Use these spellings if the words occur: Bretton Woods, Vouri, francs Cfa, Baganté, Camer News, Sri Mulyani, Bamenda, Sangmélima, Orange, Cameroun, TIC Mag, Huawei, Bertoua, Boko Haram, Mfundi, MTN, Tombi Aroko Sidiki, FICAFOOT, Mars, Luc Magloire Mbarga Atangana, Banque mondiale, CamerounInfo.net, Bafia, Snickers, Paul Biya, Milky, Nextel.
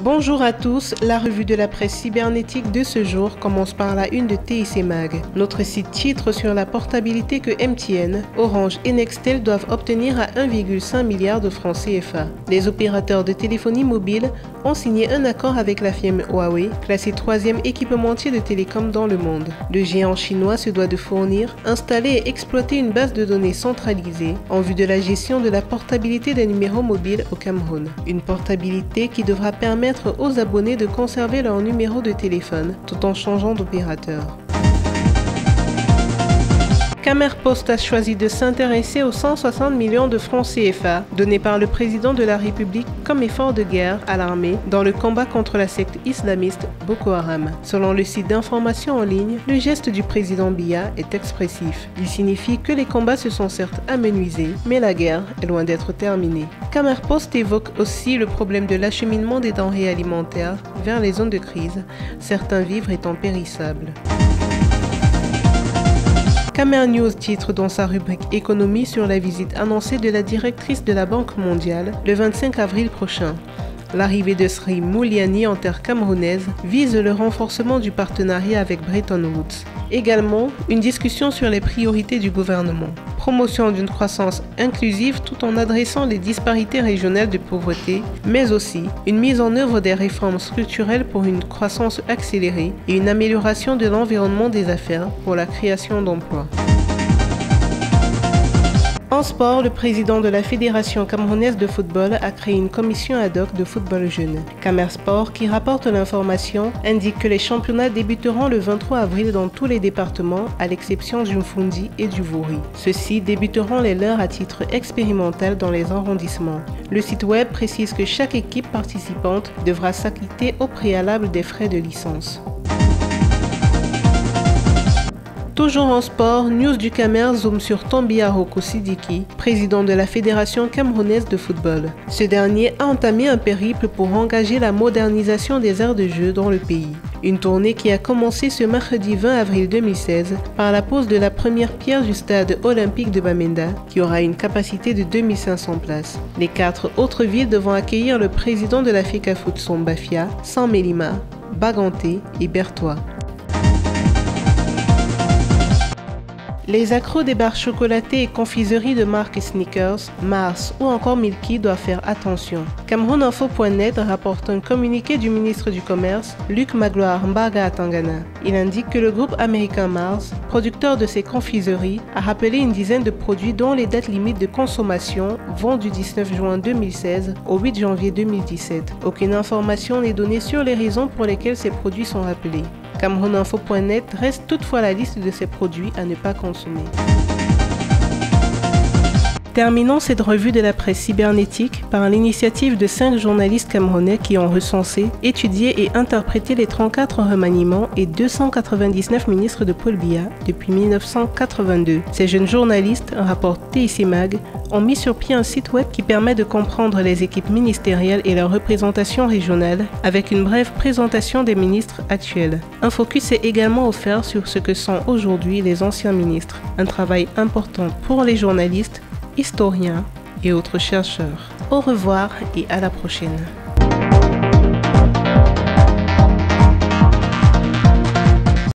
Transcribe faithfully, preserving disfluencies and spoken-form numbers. Bonjour à tous, la revue de la presse cybernétique de ce jour commence par la une de T I C Mag. Notre site titre sur la portabilité que M T N, Orange et Nextel doivent obtenir à un virgule cinq milliard de francs C F A. Les opérateurs de téléphonie mobile ont signé un accord avec la firme Huawei, classée troisième équipementier de télécom dans le monde. Le géant chinois se doit de fournir, installer et exploiter une base de données centralisée en vue de la gestion de la portabilité des numéros mobiles au Cameroun. Une portabilité qui devra permettre aux abonnés de conserver leur numéro de téléphone tout en changeant d'opérateur. Camer Post a choisi de s'intéresser aux cent soixante millions de francs C F A donnés par le président de la République comme effort de guerre à l'armée dans le combat contre la secte islamiste Boko Haram. Selon le site d'information en ligne, le geste du président Biya est expressif. Il signifie que les combats se sont certes amenuisés, mais la guerre est loin d'être terminée. Camer Post évoque aussi le problème de l'acheminement des denrées alimentaires vers les zones de crise, certains vivres étant périssables. Camer News titre dans sa rubrique économie sur la visite annoncée de la directrice de la Banque mondiale le vingt-cinq avril prochain. L'arrivée de Sri Mulyani en terre camerounaise vise le renforcement du partenariat avec Bretton Woods. Également, une discussion sur les priorités du gouvernement. Promotion d'une croissance inclusive tout en adressant les disparités régionales de pauvreté, mais aussi une mise en œuvre des réformes structurelles pour une croissance accélérée et une amélioration de l'environnement des affaires pour la création d'emplois. En sport, le président de la Fédération camerounaise de football a créé une commission ad hoc de football jeune. Camer Sport, qui rapporte l'information, indique que les championnats débuteront le vingt-trois avril dans tous les départements, à l'exception du Mfundi et du Vouri. Ceux-ci débuteront les leurs à titre expérimental dans les arrondissements. Le site web précise que chaque équipe participante devra s'acquitter au préalable des frais de licence. Toujours en sport, News du Camer zoom sur Tombi Aroko Sidiki, président de la Fédération camerounaise de football. Ce dernier a entamé un périple pour engager la modernisation des aires de jeu dans le pays. Une tournée qui a commencé ce mercredi vingt avril deux mille seize par la pose de la première pierre du stade olympique de Bamenda, qui aura une capacité de deux mille cinq cents places. Les quatre autres villes devront accueillir le président de la FICAFOOT sont Bafia, Sangmélima, Baganté et Bertoua. Les accros des barres chocolatées et confiseries de marque Snickers, Mars ou encore Milky doivent faire attention. Cameroun Info point net rapporte un communiqué du ministre du Commerce, Luc Magloire Mbarga Atangana. Il indique que le groupe américain Mars, producteur de ces confiseries, a rappelé une dizaine de produits dont les dates limites de consommation vont du dix-neuf juin deux mille seize au huit janvier deux mille dix-sept. Aucune information n'est donnée sur les raisons pour lesquelles ces produits sont rappelés. Cameroun Info point net reste toutefois la liste de ces produits à ne pas consommer. Terminons cette revue de la presse cybernétique par l'initiative de cinq journalistes camerounais qui ont recensé, étudié et interprété les trente-quatre remaniements et deux cent quatre-vingt-dix-neuf ministres de Paul Biya depuis mille neuf cent quatre-vingt-deux. Ces jeunes journalistes, rapporte T I C Mag, ont mis sur pied un site web qui permet de comprendre les équipes ministérielles et leur représentation régionale avec une brève présentation des ministres actuels. Un focus est également offert sur ce que sont aujourd'hui les anciens ministres, un travail important pour les journalistes, historiens et autres chercheurs. Au revoir et à la prochaine.